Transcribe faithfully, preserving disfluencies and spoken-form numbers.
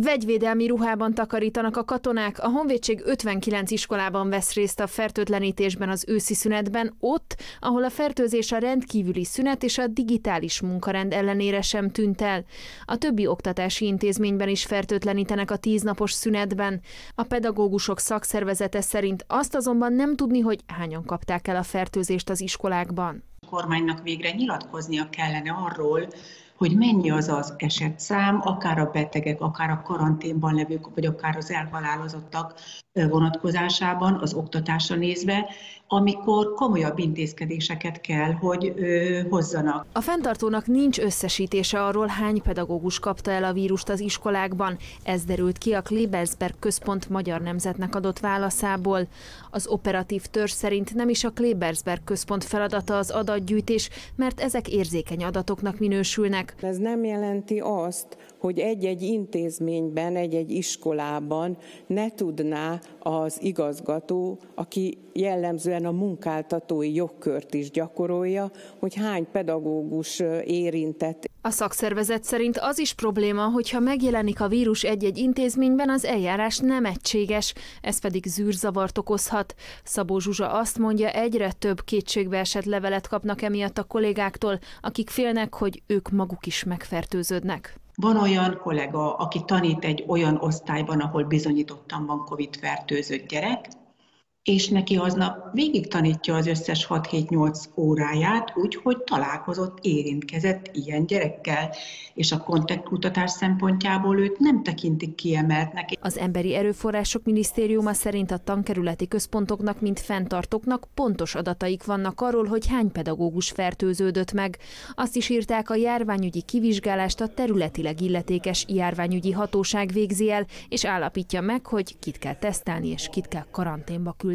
Vegyvédelmi ruhában takarítanak a katonák, a Honvédség ötvenkilenc iskolában vesz részt a fertőtlenítésben az őszi szünetben, ott, ahol a fertőzés a rendkívüli szünet és a digitális munkarend ellenére sem tűnt el. A többi oktatási intézményben is fertőtlenítenek a tíznapos szünetben. A pedagógusok szakszervezete szerint azt azonban nem tudni, hogy hányan kapták el a fertőzést az iskolákban. A kormánynak végre nyilatkoznia kellene arról, hogy mennyi az az esetszám, akár a betegek, akár a karanténban levők, vagy akár az elhalálozottak vonatkozásában, az oktatásra nézve, amikor komolyabb intézkedéseket kell, hogy ö, hozzanak. A fenntartónak nincs összesítése arról, hány pedagógus kapta el a vírust az iskolákban. Ez derült ki a Klebelsberg Központ Magyar Nemzetnek adott válaszából. Az operatív törzs szerint nem is a Klebelsberg Központ feladata az adatgyűjtés, mert ezek érzékeny adatoknak minősülnek. Ez nem jelenti azt, hogy egy-egy intézményben, egy-egy iskolában ne tudná az igazgató, aki jellemzően a munkáltatói jogkört is gyakorolja, hogy hány pedagógus érintett. A szakszervezet szerint az is probléma, hogyha megjelenik a vírus egy-egy intézményben, az eljárás nem egységes, ez pedig zűrzavart okozhat. Szabó Zsuzsa azt mondja, egyre több kétségbeesett levelet kapnak emiatt a kollégáktól, akik félnek, hogy ők maguk is megfertőződnek. Van olyan kollega, aki tanít egy olyan osztályban, ahol bizonyítottan van COVID-fertőzött gyerek, és neki aznap végig tanítja az összes hat hét nyolc óráját, úgyhogy találkozott, érintkezett ilyen gyerekkel, és a kontaktkutatás szempontjából őt nem tekintik kiemeltnek. Az Emberi Erőforrások Minisztériuma szerint a tankerületi központoknak, mint fenntartóknak pontos adataik vannak arról, hogy hány pedagógus fertőződött meg. Azt is írták, a járványügyi kivizsgálást a területileg illetékes járványügyi hatóság végzi el, és állapítja meg, hogy kit kell tesztelni és kit kell karanténba küldeni.